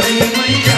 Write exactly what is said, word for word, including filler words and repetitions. हरी मैया।